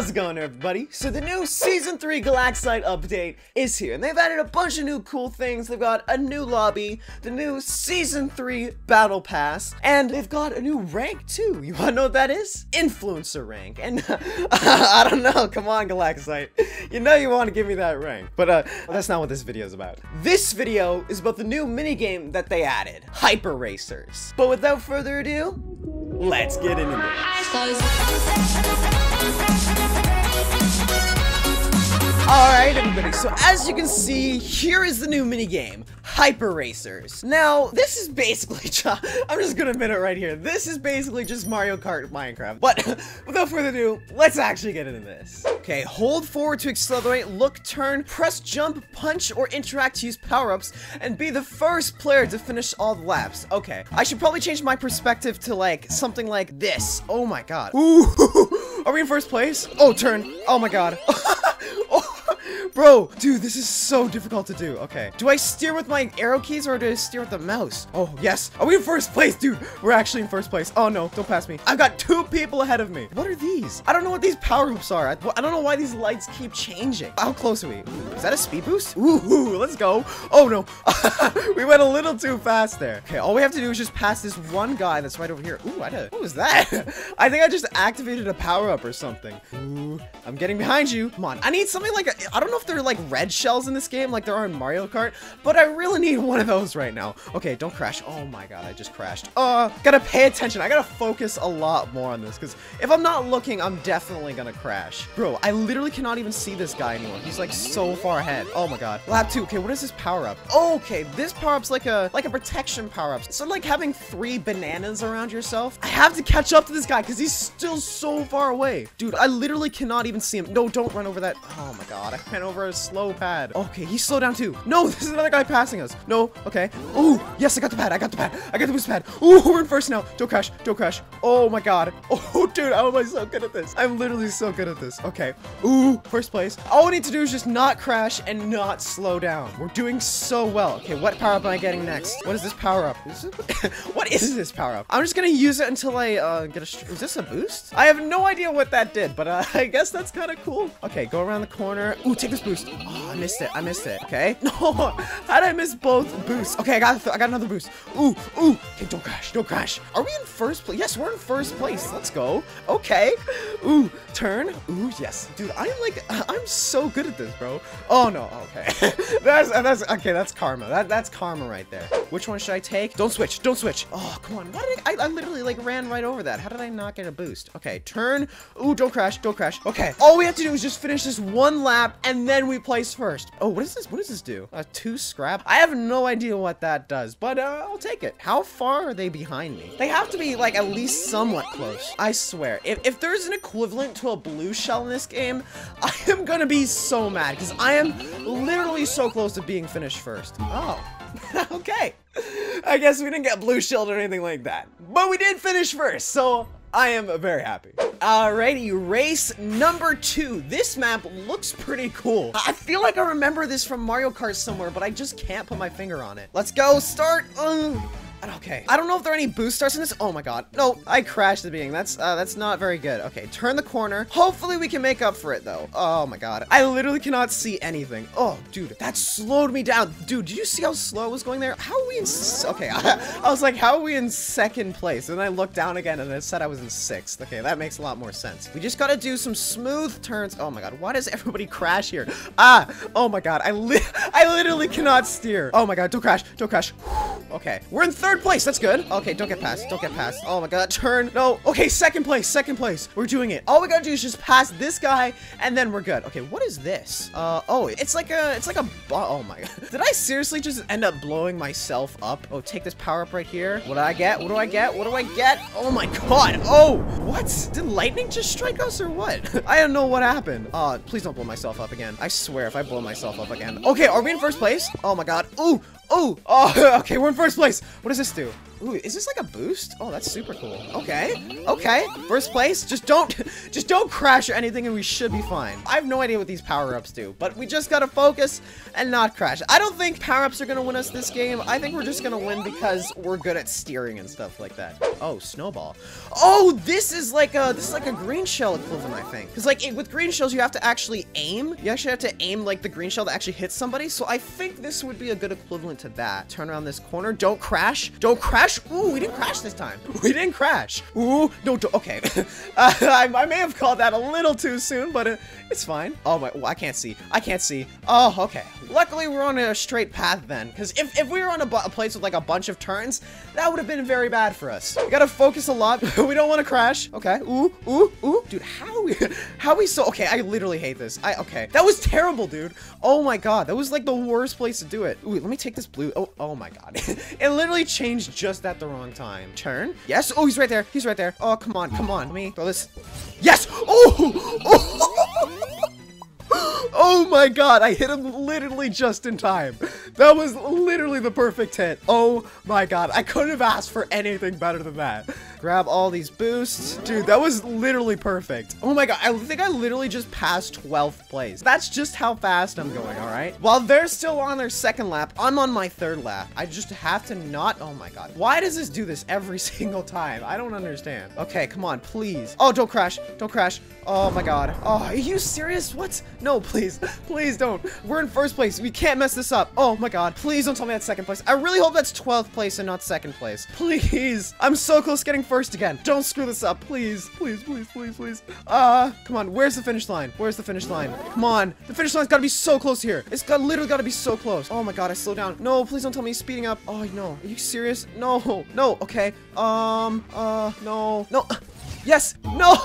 How's it going, everybody? So the new Season 3 Galaxite update is here, and they've added a bunch of new cool things. They've got a new lobby, the new Season 3 Battle Pass, and they've got a new rank, too. You wanna know what that is? Influencer rank. And I don't know, come on, Galaxite. You know you wanna give me that rank. But that's not what this video is about. This video is about the new minigame that they added, Hyper Racers. But without further ado, let's get into this. Alright, everybody, so as you can see, here is the new minigame, Hyper Racers. Now, this is basically, I'm just gonna admit it right here, this is basically just Mario Kart Minecraft. But without further ado, let's actually get into this. Okay, hold forward to accelerate, look, turn, press jump, punch, or interact to use power-ups, and be the first player to finish all the laps. Okay, I should probably change my perspective to, like, something like this. Oh my god. Ooh, are we in first place? Oh, turn. Oh my god. Bro, dude, this is so difficult to do. Okay. Do I steer with my arrow keys or do I steer with the mouse? Oh, yes. Are we in first place, dude? We're actually in first place. Oh, no. Don't pass me. I've got two people ahead of me. What are these? I don't know what these power-ups are. I don't know why these lights keep changing. How close are we? Ooh, is that a speed boost? Ooh, let's go. Oh, no. We went a little too fast there. Okay, all we have to do is just pass this one guy that's right over here. Ooh, what was that? I think I just activated a power-up or something. Ooh, I'm getting behind you. Come on. I need something like a... I don't know if there are like red shells in this game like there are in Mario Kart, but I really need one of those right now. Okay, don't crash. Oh my god, I just crashed. Gotta pay attention. I gotta focus a lot more on this because if I'm not looking, I'm definitely gonna crash. Bro, I literally cannot even see this guy anymore. He's like so far ahead. Oh my god. Lap 2. Okay, what is this power-up? Okay, this power-up's like a protection power-up. So like having three bananas around yourself. I have to catch up to this guy because he's still so far away. Dude, I literally cannot even see him. No, don't run over that. Oh my god. I ran over a slow pad. Okay, he's slow down too. No, this is another guy passing us. No, okay. Ooh, yes, I got the pad. I got the pad. I got the boost pad. Ooh, we're in first now. Don't crash. Don't crash. Oh my god. Oh, dude, how am I so good at this? I'm literally so good at this. Okay. Ooh, first place. All we need to do is just not crash and not slow down. We're doing so well. Okay, what power up am I getting next? What is this power up? What is this power up? I'm just gonna use it until I get a. Is this a boost? I have no idea what that did, but I guess that's kind of cool. Okay, go around the corner. Ooh, take this boost. Oh, I missed it. I missed it. Okay. No. How did I miss both boosts? Okay, I got another boost. Ooh, ooh. Okay, don't crash. Don't crash. Are we in first place? Yes, we're in first place. Let's go. Okay. Ooh, turn. Ooh, yes. Dude, I'm so good at this, bro. Oh, no. Okay. That's karma. That's karma right there. Which one should I take? Don't switch. Don't switch. Oh, come on. Why did I literally like ran right over that. How did I not get a boost? Okay, turn. Ooh, don't crash. Don't crash. Okay. All we have to do is just finish this one lap and then we place first. Oh, what is this? What does this do? Two scrap? I have no idea what that does, but I'll take it. How far are they behind me? They have to be like at least somewhat close. I swear, if there's an equivalent to a blue shell in this game, I am gonna be so mad because I am literally so close to being finished first. Oh, okay. I guess we didn't get blue shelled or anything like that, but we did finish first, so I am very happy. Alrighty, race number 2. This map looks pretty cool. I feel like I remember this from Mario Kart somewhere, but I just can't put my finger on it. Let's go, start. Okay, I don't know if there are any boost starts in this. Oh my god. No, I crashed at the beginning. That's not very good. Okay, turn the corner. Hopefully we can make up for it though. Oh my god. I literally cannot see anything. Oh, dude, that slowed me down. Dude, did you see how slow I was going there? How are we in... Okay, I was like, how are we in second place? And I looked down again and it said I was in 6th. Okay, that makes a lot more sense. We just gotta do some smooth turns. Oh my god, why does everybody crash here? Ah, oh my god. I literally cannot steer. Oh my god, don't crash. Don't crash. Okay, we're in third place. That's good. Okay, don't get past. Don't get past. Oh my god, turn. No. Okay, second place. Second place. We're doing it. All we gotta do is just pass this guy, and then we're good. Okay, what is this? Oh, it's like a. Oh my god. Did I seriously just end up blowing myself up? Oh, take this power up right here. What do I get? What do I get? What do I get? Oh my god. Oh, what? Did lightning just strike us or what? I don't know what happened. Please don't blow myself up again. I swear, if I blow myself up again. Okay, are we in first place? Oh my god. Ooh. Oh, okay, we're in first place. What does this do? Ooh, is this like a boost? Oh, that's super cool. Okay, okay. First place. Just don't crash or anything, and we should be fine. I have no idea what these power-ups do, but we just gotta focus and not crash. I don't think power-ups are gonna win us this game. I think we're just gonna win because we're good at steering and stuff like that. Oh, snowball. Oh, this is like a green shell equivalent, I think. Cause like with green shells, you have to actually aim. You actually have to aim like the green shell to actually hit somebody. So I think this would be a good equivalent to that. Turn around this corner. Don't crash. Don't crash. Ooh, we didn't crash this time. We didn't crash. Ooh, no, okay. I may have called that a little too soon, but it's fine. Oh, my, I can't see. I can't see. Oh, okay. Luckily, we're on a straight path then, because if we were on a place with like a bunch of turns, that would have been very bad for us. We gotta focus a lot. We don't want to crash. Okay. Ooh, ooh, ooh. Dude, how are we so... Okay, I literally hate this. Okay. That was terrible, dude. Oh, my God. That was like the worst place to do it. Ooh, let me take this blue... Oh my God. It literally changed just at the wrong time. Turn. Yes. Oh, he's right there. He's right there. Oh, come on. Come on. Let me throw this. Yes. Oh. Oh. Oh my God. I hit him literally just in time. That was literally the perfect hit. Oh my God. I couldn't have asked for anything better than that. Grab all these boosts. Dude, that was literally perfect. Oh my God, I think I literally just passed 12th place. That's just how fast I'm going, all right? While they're still on their second lap, I'm on my third lap. I just have to not, oh my God. Why does this do this every single time? I don't understand. Okay, come on, please. Oh, don't crash, don't crash. Oh my God. Oh, are you serious? What? No, please, please don't. We're in first place, we can't mess this up. Oh my God, please don't tell me that's second place. I really hope that's 12th place and not second place. Please, I'm so close getting first again. Don't screw this up, please. Please, please, please, please. Come on, where's the finish line? Where's the finish line? Come on, the finish line's gotta be so close here. It's literally gotta be so close. Oh my God, I slowed down. No, please don't tell me he's speeding up. Oh, no, are you serious? No, no, okay. No, no. Yes, no!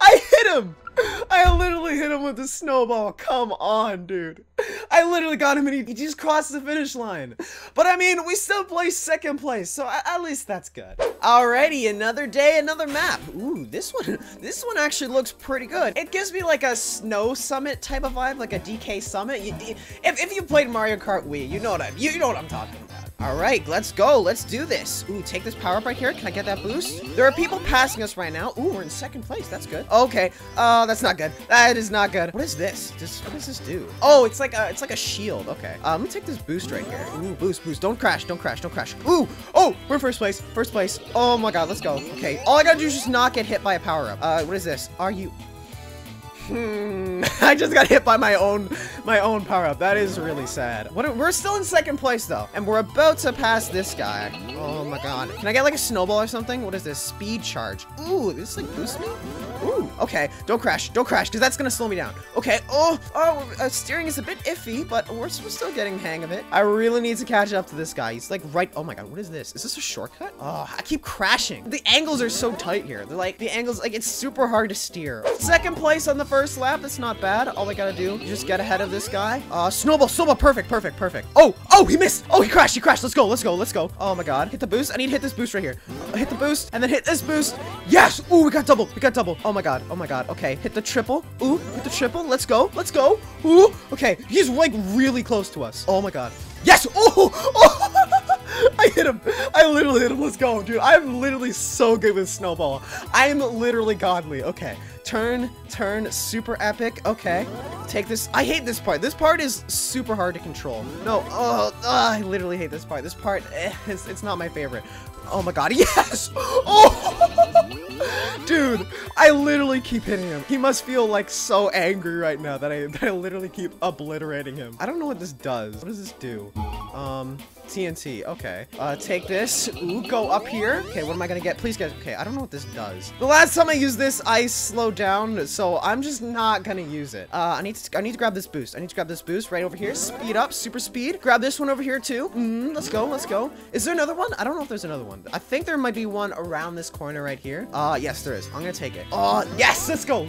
I hit him! I literally hit him with a snowball. Come on, dude. I literally got him and he just crossed the finish line. But I mean, we still placed second place, so at least that's good. Alrighty, another day, another map. Ooh, this one actually looks pretty good. It gives me like a snow summit type of vibe, like a DK summit. If you played Mario Kart Wii, you know what I'm talking about. All right, let's go. Let's do this. Ooh, take this power up right here. Can I get that boost? There are people passing us right now. Ooh, we're in second place. That's good. Okay. That's not good. That is not good. What is this? What does this do? Oh, it's like a shield. Okay. Let me take this boost right here. Ooh, boost, boost. Don't crash. Don't crash. Don't crash. Ooh. Oh, we're in first place. First place. Oh my God. Let's go. Okay. All I gotta do is just not get hit by a power up. What is this? Are you? I just got hit by my own power-up. That is really sad. We're still in second place, though, and we're about to pass this guy. Oh, my God. Can I get, like, a snowball or something? What is this? Speed charge. Ooh, this, like, boosts me? Ooh, okay. Don't crash, because that's going to slow me down. Okay. Oh, steering is a bit iffy, but we're still getting the hang of it. I really need to catch up to this guy. He's, like, right... Oh, my God. What is this? Is this a shortcut? Oh, I keep crashing. The angles are so tight here. They're, like, the angles... Like, it's super hard to steer. Second place on the first lap. That's not bad. All I gotta do is just get ahead of this guy. Snowball. Perfect, perfect, perfect. Oh, he missed. Oh, he crashed. Let's go, let's go, let's go. Oh my God. Hit the boost. I need to hit this boost right here. Hit the boost and then hit this boost. Yes. Ooh, we got double. Oh my God. Oh my God. Okay. Hit the triple. Ooh, hit the triple. Let's go. Ooh. Okay. He's like really close to us. Oh my God. Yes. Oh. I hit him. I literally hit him. Let's go, dude. I'm literally so good with snowball. I'm literally godly. Okay. Turn, super epic. Okay, take this. I hate this part. This part is super hard to control. No, I literally hate this part. This part, it's not my favorite. Oh my God, yes! Oh! Dude, I literally keep hitting him. He must feel like so angry right now that I literally keep obliterating him. I don't know what this does. What does this do? TNT, okay. Take this. Ooh, go up here. Okay, what am I gonna get? Please guys, okay, I don't know what this does. The last time I used this, I slowed down, so I'm just not gonna use it. I need to grab this boost. I need to grab this boost right over here. Speed up, super speed. Grab this one over here too. Let's go. Is there another one? I don't know if there's another one. I think there might be one around this corner right here. Yes, there is. I'm gonna take it. Yes, let's go.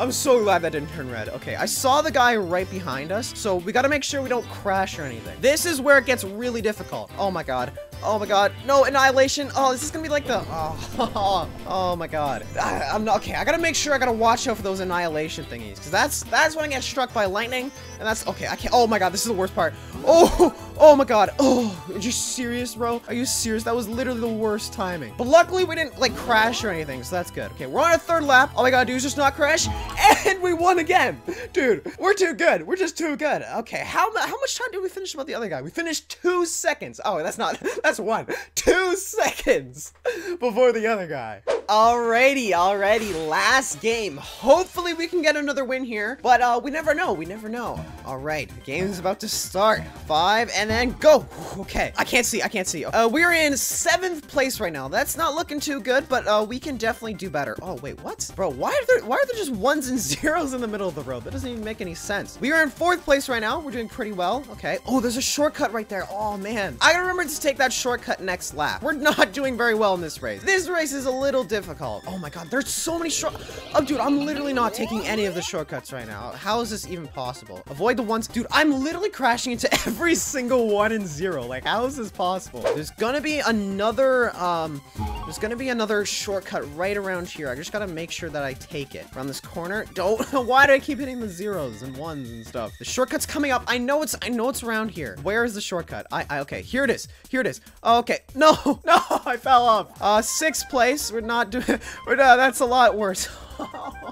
I'm so glad that didn't turn red. Okay, I saw the guy right behind us, so we gotta make sure we don't crash or anything. This is where it gets really difficult. Oh my God. Oh my god. No, annihilation. Oh, this is gonna be like the... Oh, oh my god. I'm not... Okay, I gotta make sure I gotta watch out for those annihilation thingies. Because that's when I get struck by lightning. And that's... Okay, I can't... Oh my god, this is the worst part. Oh! Oh my god. Oh, are you serious, bro? Are you serious? That was literally the worst timing. But luckily, we didn't, like, crash or anything, so that's good. Okay, we're on our third lap. All I gotta do is just not crash. And we won again. Dude, we're too good. We're just too good. Okay, how much time did we finish about the other guy? We finished 2 seconds. Oh, that's not... That's one. 2 seconds before the other guy. Alrighty, alrighty. Last game. Hopefully, we can get another win here. But we never know. We never know. All right, the game's about to start. 5 and then go. Okay, I can't see. I can't see. We're in 7th place right now. That's not looking too good, but we can definitely do better. Oh wait, what? Bro, why are there just 1s and 0s in the middle of the road? That doesn't even make any sense. We are in 4th place right now. We're doing pretty well. Okay. Oh, there's a shortcut right there. Oh man, I remember to take that shortcut next lap. We're not doing very well in this race. This race is a little difficult. Oh my god, there's so many shortcuts. Oh dude, I'm literally not taking any of the shortcuts right now. How is this even possible? Avoid the ones. Dude, I'm literally crashing into every single 1 and 0. Like, how is this possible? There's gonna be another shortcut right around here. I just gotta make sure that I take it around this corner. Don't... Why do I keep hitting the 0s and 1s and stuff? The shortcut's coming up. I know it's around here. Where is the shortcut? Okay, here it is. Here it is. Okay. No, I fell off. 6th place. We're not doing... that's a lot worse.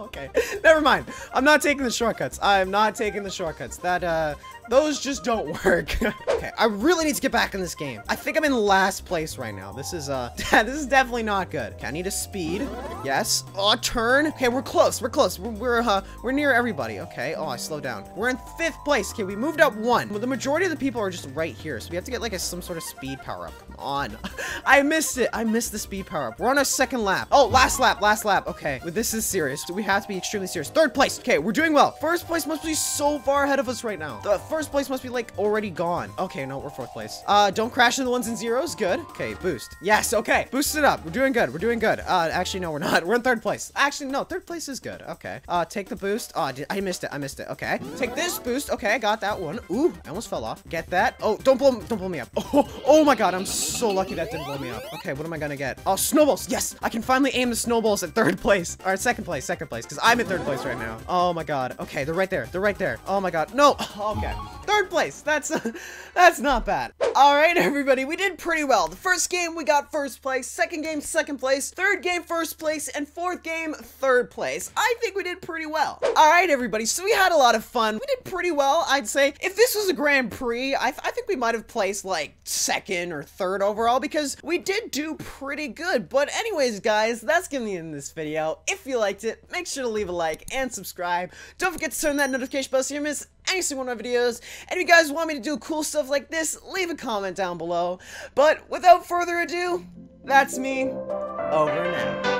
Okay, never mind. I'm not taking the shortcuts. I'm not taking the shortcuts. That, those just don't work. Okay, I really need to get back in this game. I think I'm in last place right now. This is, this is definitely not good. Okay, I need to speed. Yes. Oh, turn. Okay, we're close. We're close. We're near everybody. Okay. Oh, I slowed down. We're in 5th place. Okay, we moved up 1. Well, the majority of the people are just right here, so we have to get, like, some sort of speed power-up. Come on. I missed it. I missed the speed power-up. We're on our 2nd lap. Oh, last lap. Last lap. Okay, well, this is serious. We have to be extremely serious. 3rd place. Okay, we're doing well. 1st place must be so far ahead of us right now. The 1st place must be, like, already gone. Okay, no, we're 4th place. Don't crash into the 1s and 0s. Good. Okay, boost. Yes, okay. Boosted up. We're doing good. We're doing good. Actually, no, we're not. We're in 3rd place. Actually, no, 3rd place is good. Okay. Take the boost. I missed it. I missed it. Okay. Take this boost. Okay, I got that one. Ooh, I almost fell off. Get that. Oh, don't blow me up. Oh my god, I'm so lucky that didn't blow me up. Okay, what am I gonna get? Oh, snowballs. Yes, I can finally aim the snowballs at 3rd place. All right, 2nd place, because I'm in 3rd place right now. Oh my god. Okay, they're right there. They're right there. Oh my god. No. Okay. 3rd place. That's not bad. All right, everybody, we did pretty well. The 1st game, we got 1st place. 2nd game, 2nd place. 3rd game, 1st place. And 4th game, 3rd place. I think we did pretty well. All right, everybody, so we had a lot of fun. We did pretty well, I'd say. If this was a Grand Prix, I think we might have placed, like, 2nd or 3rd overall because we did do pretty good. But anyways, guys, that's gonna be in this video. If you liked it, make sure to leave a like and subscribe. Don't forget to turn that notification bell so you miss any single one of my videos. And if you guys want me to do cool stuff like this, leave a comment down below. But without further ado, that's me over now.